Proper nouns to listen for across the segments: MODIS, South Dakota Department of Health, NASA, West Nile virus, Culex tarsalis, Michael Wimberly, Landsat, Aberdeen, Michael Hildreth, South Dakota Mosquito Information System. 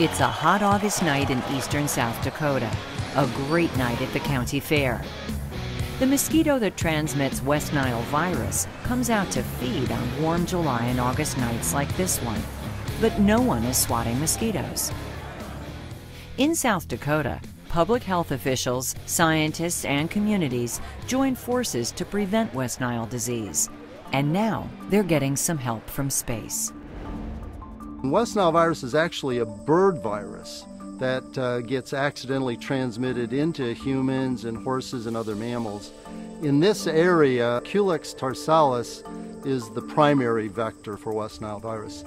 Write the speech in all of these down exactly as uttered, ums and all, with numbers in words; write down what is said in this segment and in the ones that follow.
It's a hot August night in eastern South Dakota, a great night at the county fair. The mosquito that transmits West Nile virus comes out to feed on warm July and August nights like this one, but no one is swatting mosquitoes. In South Dakota, public health officials, scientists, and communities join forces to prevent West Nile disease. And now they're getting some help from space. West Nile virus is actually a bird virus that uh, gets accidentally transmitted into humans and horses and other mammals. In this area, Culex tarsalis is the primary vector for West Nile virus.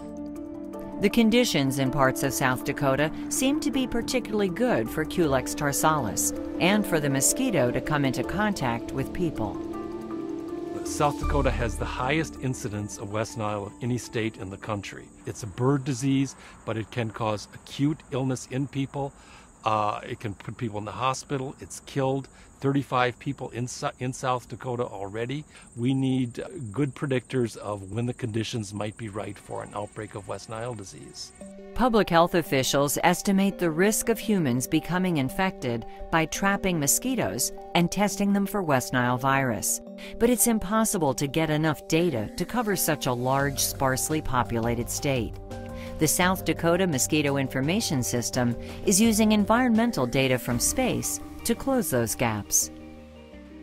The conditions in parts of South Dakota seem to be particularly good for Culex tarsalis and for the mosquito to come into contact with people. South Dakota has the highest incidence of West Nile of any state in the country. It's a bird disease, but it can cause acute illness in people. Uh, it can put people in the hospital. It's killed thirty-five people in, in South Dakota already. We need good predictors of when the conditions might be right for an outbreak of West Nile disease. Public health officials estimate the risk of humans becoming infected by trapping mosquitoes and testing them for West Nile virus. But it's impossible to get enough data to cover such a large, sparsely populated state. The South Dakota Mosquito Information System is using environmental data from space to close those gaps.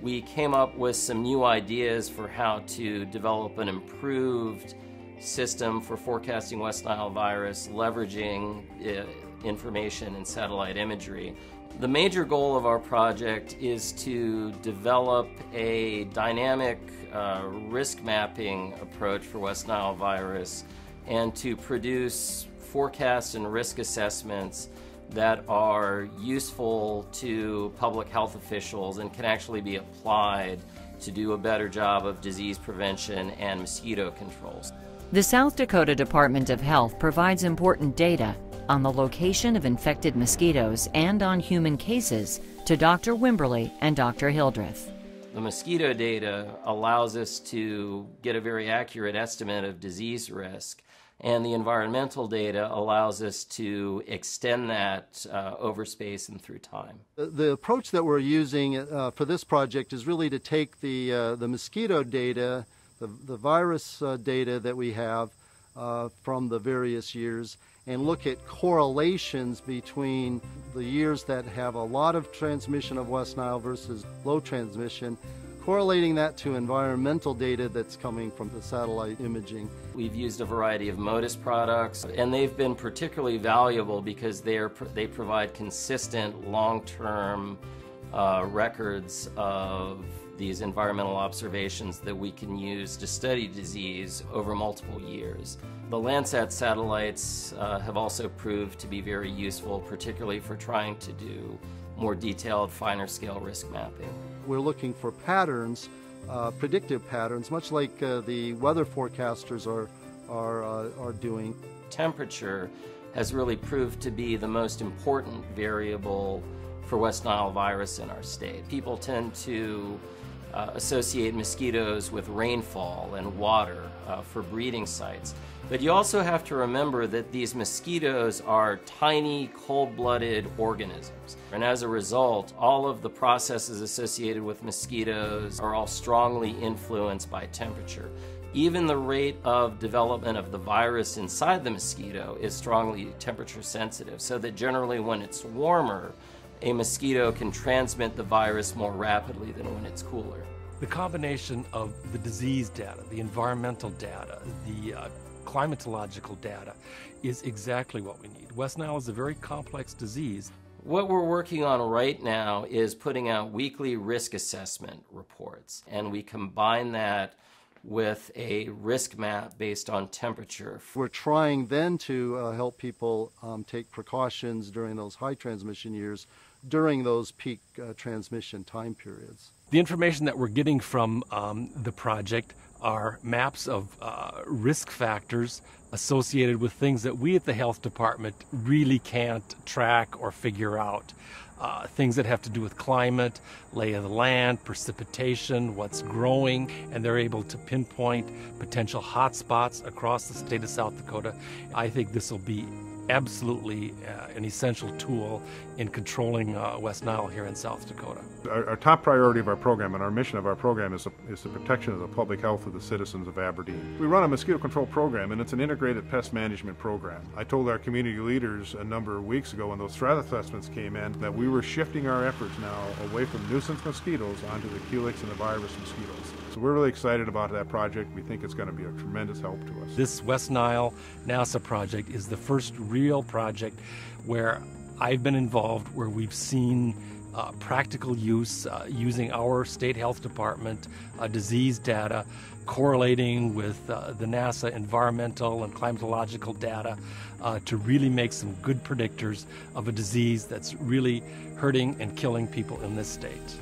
We came up with some new ideas for how to develop an improved system for forecasting West Nile virus, leveraging uh, information and satellite imagery. The major goal of our project is to develop a dynamic uh, risk mapping approach for West Nile virus, and to produce forecasts and risk assessments that are useful to public health officials and can actually be applied to do a better job of disease prevention and mosquito controls. The South Dakota Department of Health provides important data on the location of infected mosquitoes and on human cases to Doctor Wimberly and Doctor Hildreth. The mosquito data allows us to get a very accurate estimate of disease risk, and the environmental data allows us to extend that uh, over space and through time. The approach that we're using uh, for this project is really to take the, uh, the mosquito data, the, the virus uh, data that we have uh, from the various years, and look at correlations between the years that have a lot of transmission of West Nile versus low transmission, correlating that to environmental data that's coming from the satellite imaging. We've used a variety of MODIS products, and they've been particularly valuable because they, are, they provide consistent long-term uh, records of these environmental observations that we can use to study disease over multiple years. The Landsat satellites uh, have also proved to be very useful, particularly for trying to do more detailed, finer scale risk mapping. We're looking for patterns, uh, predictive patterns, much like uh, the weather forecasters are, are, uh, are doing. Temperature has really proved to be the most important variable for West Nile virus in our state. People tend to Uh, associate mosquitoes with rainfall and water uh, for breeding sites. But you also have to remember that these mosquitoes are tiny, cold-blooded organisms. And as a result, all of the processes associated with mosquitoes are all strongly influenced by temperature. Even the rate of development of the virus inside the mosquito is strongly temperature sensitive, so that generally when it's warmer, a mosquito can transmit the virus more rapidly than when it's cooler. The combination of the disease data, the environmental data, the uh, climatological data is exactly what we need. West Nile is a very complex disease. What we're working on right now is putting out weekly risk assessment reports, and we combine that with a risk map based on temperature. We're trying then to uh, help people um, take precautions during those high transmission years, during those peak uh, transmission time periods. The information that we're getting from um, the project are maps of uh, risk factors associated with things that we at the health department really can't track or figure out. Uh, things that have to do with climate, lay of the land, precipitation, what's growing, and they're able to pinpoint potential hot spots across the state of South Dakota. I think this will be absolutely uh, an essential tool in controlling uh, West Nile here in South Dakota. Our, our top priority of our program and our mission of our program is the, is the protection of the public health of the citizens of Aberdeen. We run a mosquito control program, and it's an integrated pest management program. I told our community leaders a number of weeks ago when those threat assessments came in that we were shifting our efforts now away from nuisance mosquitoes onto the Culex and the virus mosquitoes. So we're really excited about that project. We think it's going to be a tremendous help to us. This West Nile NASA project is the first real project where I've been involved, where we've seen uh, practical use uh, using our state health department uh, disease data, correlating with uh, the NASA environmental and climatological data uh, to really make some good predictors of a disease that's really hurting and killing people in this state.